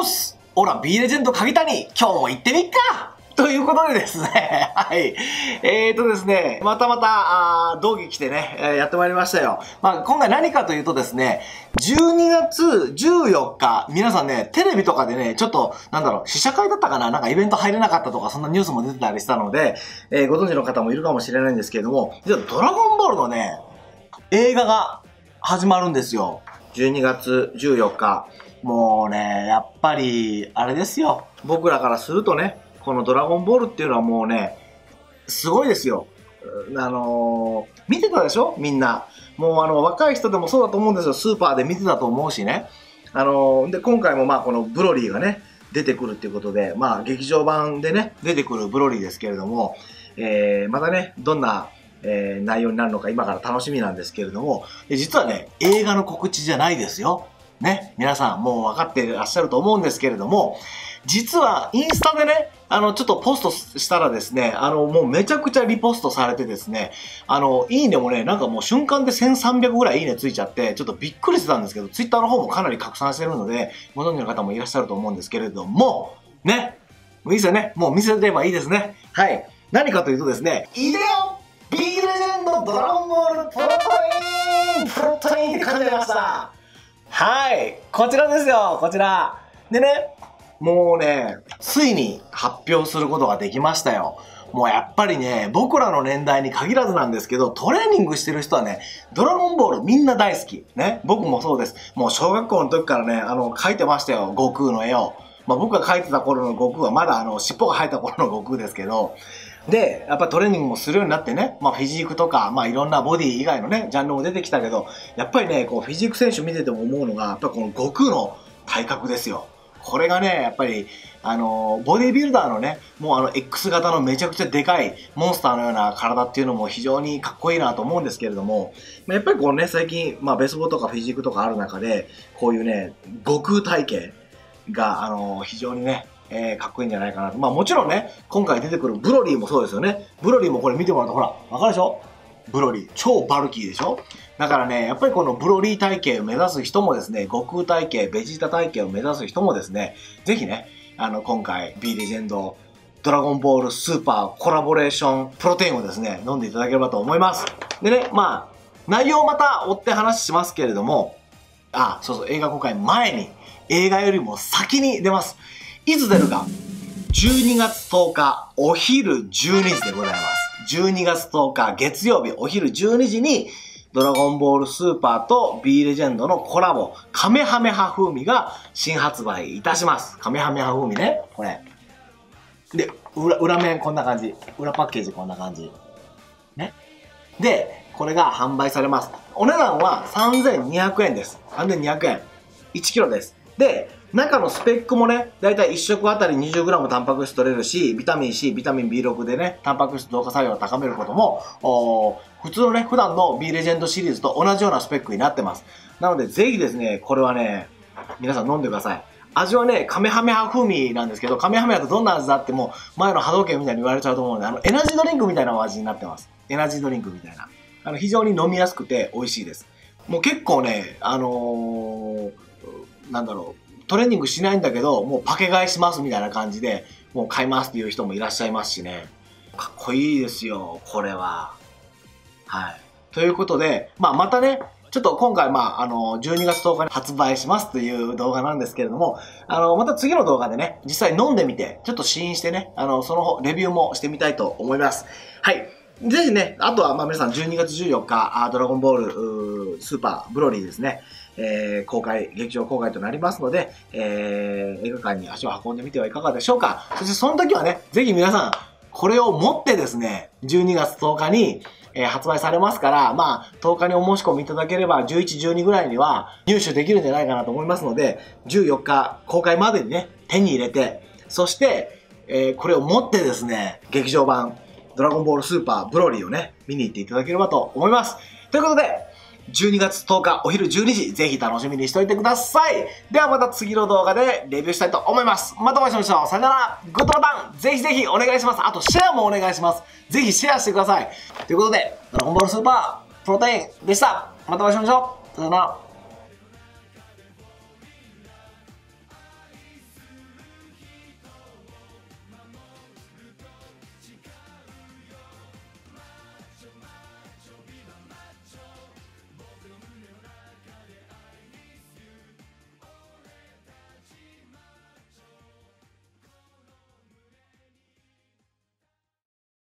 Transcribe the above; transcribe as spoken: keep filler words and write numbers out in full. トスオラ B レジェンド鍵谷、今日も行ってみっかということでですね、はい。えーとですね、またまた、あ道着着てね、えー、やってまいりましたよ。まあ、今回何かというとですね、じゅうにがつじゅうよっか、皆さんね、テレビとかでね、ちょっと、なんだろう、試写会だったかななんかイベント入れなかったとか、そんなニュースも出てたりしたので、えー、ご存知の方もいるかもしれないんですけれども、実はドラゴンボールのね、映画が始まるんですよ。じゅうにがつじゅうよっか。もうね、やっぱり、あれですよ。僕らからするとね、このドラゴンボールっていうのはもうね、すごいですよ。あのー、見てたでしょみんな。もうあの、若い人でもそうだと思うんですよ。スーパーで見てたと思うしね。あのー、で、今回もまあ、このブロリーがね、出てくるっていうことで、まあ、劇場版でね、出てくるブロリーですけれども、えー、またね、どんな、えー、内容になるのか今から楽しみなんですけれども、実はね、映画の告知じゃないですよ。ね、皆さんもう分かってらっしゃると思うんですけれども、実はインスタでね、あの、ちょっとポストしたらですね、あの、もうめちゃくちゃリポストされてですね、あの、いいねもね、なんかもう瞬間でせんさんびゃくぐらいいいねついちゃって、ちょっとびっくりしてたんですけど、ツイッターの方もかなり拡散してるので、ご存知の方もいらっしゃると思うんですけれども、ね、もういいですよね、もう見せればいいですね。はい。何かというとですね、いでよ！Bレジェンドドラゴンボールプロトインプロトインって書いてありました。はい、こちらですよ、こちら。でね、もうね、ついに発表することができましたよ。もうやっぱりね、僕らの年代に限らずなんですけど、トレーニングしてる人はね、ドラゴンボールみんな大好き。ね、僕もそうです。もう小学校の時からね、あの、描いてましたよ、悟空の絵を。まあ、僕が描いてた頃の悟空はまだあの、尻尾が生えた頃の悟空ですけど、で、やっぱトレーニングもするようになってね、まあフィジークとか、まあいろんなボディ以外のね、ジャンルも出てきたけど、やっぱりね、こうフィジーク選手見てても思うのが、やっぱこの悟空の体格ですよ。これがね、やっぱり、あの、ボディビルダーのね、もうあの エックス 型のめちゃくちゃでかいモンスターのような体っていうのも非常にかっこいいなと思うんですけれども、やっぱりこうね、最近、まあベースボールとかフィジークとかある中で、こういうね、悟空体型が、あの、非常にね、えー、かっこいいんじゃないかなと。まあもちろんね、今回出てくるブロリーもそうですよね。ブロリーもこれ見てもらうとほら、わかるでしょ？ブロリー。超バルキーでしょ？だからね、やっぱりこのブロリー体型を目指す人もですね、悟空体型、ベジータ体型を目指す人もですね、ぜひね、あの、今回 B レジェンド、ドラゴンボールスーパーコラボレーションプロテインをですね、飲んでいただければと思います。でね、まあ、内容をまた追って話しますけれども、あ、そうそう、映画公開前に、映画よりも先に出ます。いつ出るか。じゅうにがつとおかお昼じゅうにじでございます。じゅうにがつとおか月曜日お昼じゅうにじにドラゴンボールスーパーと B レジェンドのコラボカメハメハ風味が新発売いたします。カメハメハ風味ね。これ。で、裏、裏面こんな感じ。裏パッケージこんな感じ。ね。で、これが販売されます。お値段はさんぜんにひゃくえんです。さんぜんにひゃくえん。いちキロです。で、中のスペックもね、だいたいいち食あたり にじゅうグラム タンパク質取れるし、ビタミン C、ビタミン ビーろく でね、タンパク質同化作用を高めることも、普通のね、普段の B レジェンドシリーズと同じようなスペックになってます。なので、ぜひですね、これはね、皆さん飲んでください。味はね、カメハメハ風味なんですけど、カメハメハってどんな味だってもう、前の波動拳みたいに言われちゃうと思うので、あの、エナジードリンクみたいな味になってます。エナジードリンクみたいな。あの、非常に飲みやすくて美味しいです。もう結構ね、あのー、なんだろう。トレーニングしないんだけど、もうパケ買いしますみたいな感じで、もう買いますっていう人もいらっしゃいますしね。かっこいいですよ、これは。はい。ということで、まあ、またね、ちょっと今回、まあ、あの、じゅうにがつとおかに発売しますという動画なんですけれども、あの、また次の動画でね、実際飲んでみて、ちょっと試飲してね、あの、そのレビューもしてみたいと思います。はい。ぜひね、あとは、ま、皆さんじゅうにがつじゅうよっか、ドラゴンボール、うースーパー、ブロリーですね。えー、公開、劇場公開となりますので、えー、映画館に足を運んでみてはいかがでしょうか。そしてその時はね、ぜひ皆さん、これを持ってですね、じゅうにがつとおかに、えー、発売されますから、まあ、とおかにお申し込みいただければ、じゅういち、じゅうにぐらいには入手できるんじゃないかなと思いますので、じゅうよっか公開までにね、手に入れて、そして、えー、これを持ってですね、劇場版、ドラゴンボールスーパーブロリーをね、見に行っていただければと思います。ということで、じゅうにがつとおかお昼じゅうにじ、ぜひ楽しみにしておいてください。ではまた次の動画でレビューしたいと思います。またお会いしましょう。さよなら。グッドボタン、ぜひぜひお願いします。あとシェアもお願いします。ぜひシェアしてください。ということで、ドラゴンボールスーパープロテインでした。またお会いしましょう。さよなら。